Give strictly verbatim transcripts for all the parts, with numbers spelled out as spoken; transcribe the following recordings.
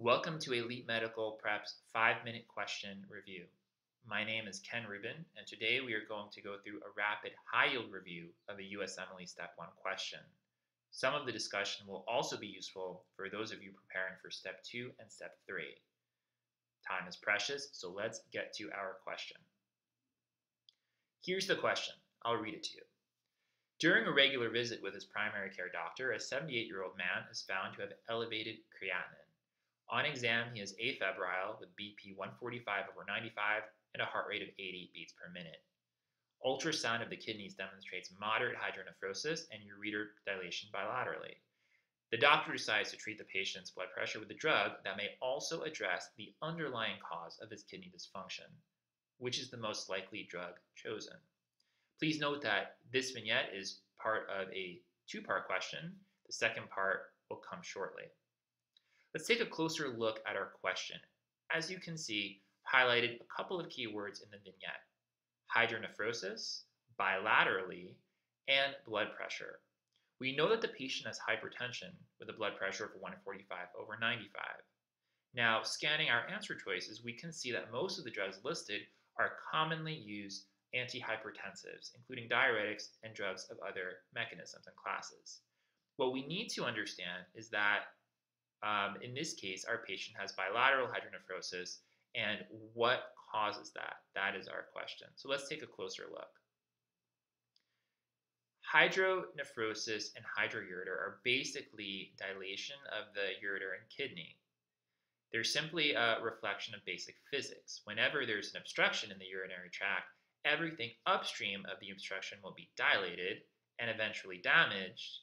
Welcome to Elite Medical Prep's five minute question review. My name is Ken Rubin, and today we are going to go through a rapid high-yield review of a U S M L E Step one question. Some of the discussion will also be useful for those of you preparing for Step two and Step three. Time is precious, so let's get to our question. Here's the question. I'll read it to you. During a regular visit with his primary care doctor, a seventy-eight-year-old man is found to have elevated creatinine. On exam, he is afebrile with B P one forty-five over ninety-five and a heart rate of eighty beats per minute. Ultrasound of the kidneys demonstrates moderate hydronephrosis and ureter dilation bilaterally. The doctor decides to treat the patient's blood pressure with a drug that may also address the underlying cause of his kidney dysfunction, which is the most likely drug chosen. Please note that this vignette is part of a two-part question. The second part will come shortly. Let's take a closer look at our question. As you can see, highlighted a couple of keywords in the vignette: hydronephrosis, bilaterally, and blood pressure. We know that the patient has hypertension with a blood pressure of one forty-five over ninety-five. Now, scanning our answer choices, we can see that most of the drugs listed are commonly used antihypertensives, including diuretics and drugs of other mechanisms and classes. What we need to understand is that Um, in this case, our patient has bilateral hydronephrosis, and what causes that? That is our question. So let's take a closer look. Hydronephrosis and hydroureter are basically dilation of the ureter and kidney. They're simply a reflection of basic physics. Whenever there's an obstruction in the urinary tract, everything upstream of the obstruction will be dilated and eventually damaged,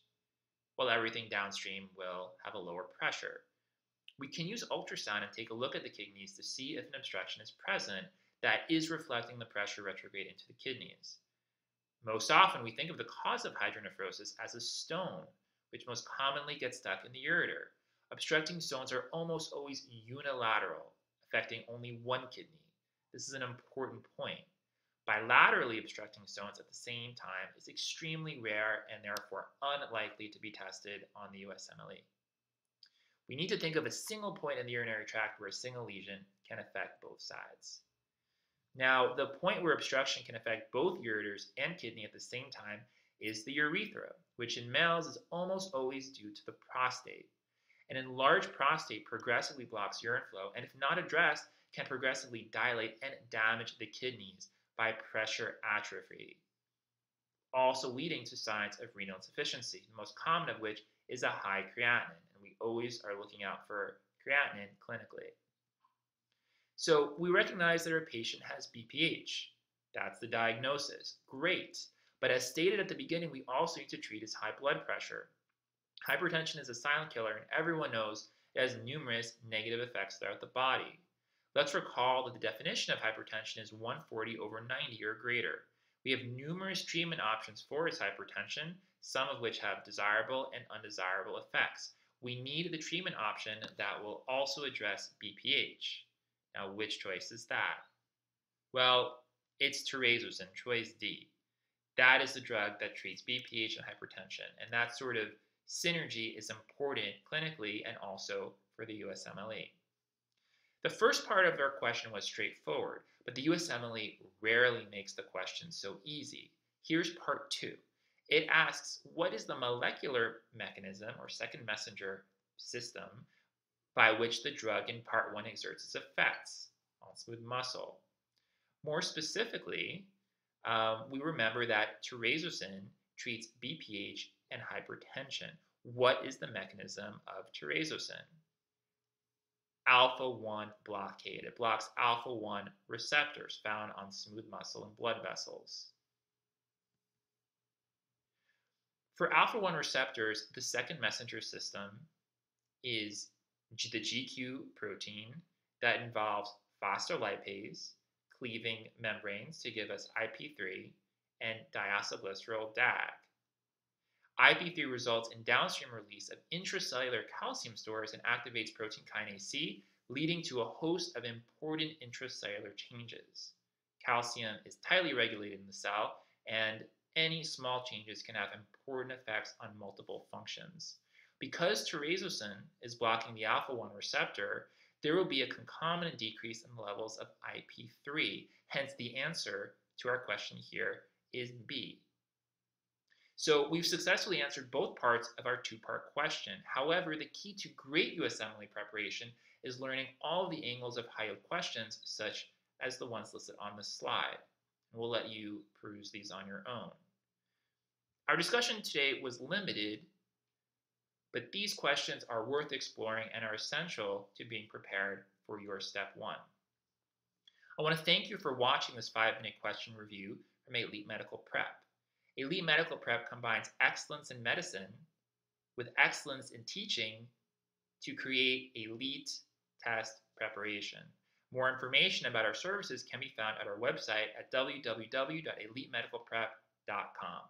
while everything downstream will have a lower pressure. We can use ultrasound and take a look at the kidneys to see if an obstruction is present that is reflecting the pressure retrograde into the kidneys. Most often, we think of the cause of hydronephrosis as a stone, which most commonly gets stuck in the ureter. Obstructing stones are almost always unilateral, affecting only one kidney. This is an important point. Bilaterally obstructing stones at the same time is extremely rare and therefore unlikely to be tested on the U S M L E. We need to think of a single point in the urinary tract where a single lesion can affect both sides. Now, the point where obstruction can affect both ureters and kidney at the same time is the urethra, which in males is almost always due to the prostate. An enlarged prostate progressively blocks urine flow, and if not addressed, can progressively dilate and damage the kidneys by pressure atrophy, also leading to signs of renal insufficiency, the most common of which is a high creatinine, and we always are looking out for creatinine clinically. So we recognize that our patient has B P H. That's the diagnosis. Great. But as stated at the beginning, we also need to treat his high blood pressure. Hypertension is a silent killer, and everyone knows it has numerous negative effects throughout the body. Let's recall that the definition of hypertension is one forty over ninety or greater. We have numerous treatment options for his hypertension, some of which have desirable and undesirable effects. We need the treatment option that will also address B P H. Now, which choice is that? Well, it's terazosin, choice D. That is the drug that treats B P H and hypertension, and that sort of synergy is important clinically and also for the U S M L E. The first part of our question was straightforward, but the U S M L E rarely makes the question so easy. Here's part two. It asks, what is the molecular mechanism or second messenger system by which the drug in part one exerts its effects on smooth muscle? More specifically, um, we remember that terazosin treats B P H and hypertension. What is the mechanism of terazosin? alpha one blockade. It blocks alpha one receptors found on smooth muscle and blood vessels. For alpha one receptors, the second messenger system is the G Q protein that involves phospholipase, cleaving membranes to give us I P three, and diacylglycerol D A G. I P three results in downstream release of intracellular calcium stores and activates protein kinase C, leading to a host of important intracellular changes. Calcium is tightly regulated in the cell, and any small changes can have important effects on multiple functions. Because terazosin is blocking the alpha one receptor, there will be a concomitant decrease in the levels of I P three. Hence, the answer to our question here is B. So we've successfully answered both parts of our two-part question. However, the key to great U S M L E preparation is learning all the angles of high-yield questions, such as the ones listed on this slide. And we'll let you peruse these on your own. Our discussion today was limited, but these questions are worth exploring and are essential to being prepared for your step one. I want to thank you for watching this five-minute question review from Elite Medical Prep. Elite Medical Prep combines excellence in medicine with excellence in teaching to create elite test preparation. More information about our services can be found at our website at w w w dot elite medical prep dot com.